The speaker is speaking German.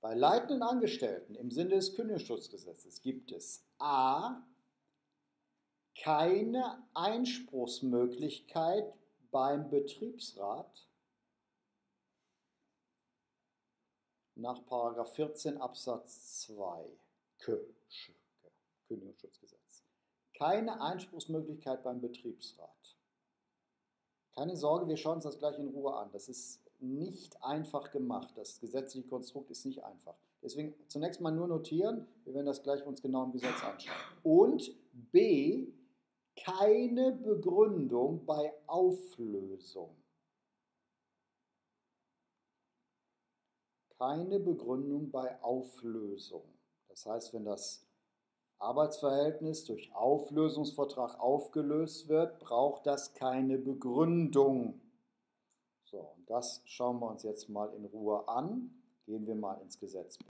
Bei leitenden Angestellten im Sinne des Kündigungsschutzgesetzes gibt es a. keine Einspruchsmöglichkeit beim Betriebsrat nach § 14 Absatz 2 Kündigungsschutzgesetz. Keine Einspruchsmöglichkeit beim Betriebsrat. Keine Sorge, wir schauen uns das gleich in Ruhe an. Das ist nicht einfach gemacht. Das gesetzliche Konstrukt ist nicht einfach. Deswegen zunächst mal nur notieren. Wir werden das gleich uns genau im Gesetz anschauen. Und b. keine Begründung bei Auflösung. Keine Begründung bei Auflösung. Das heißt, wenn das Arbeitsverhältnis durch Auflösungsvertrag aufgelöst wird, braucht das keine Begründung. So, und das schauen wir uns jetzt mal in Ruhe an. Gehen wir mal ins Gesetz.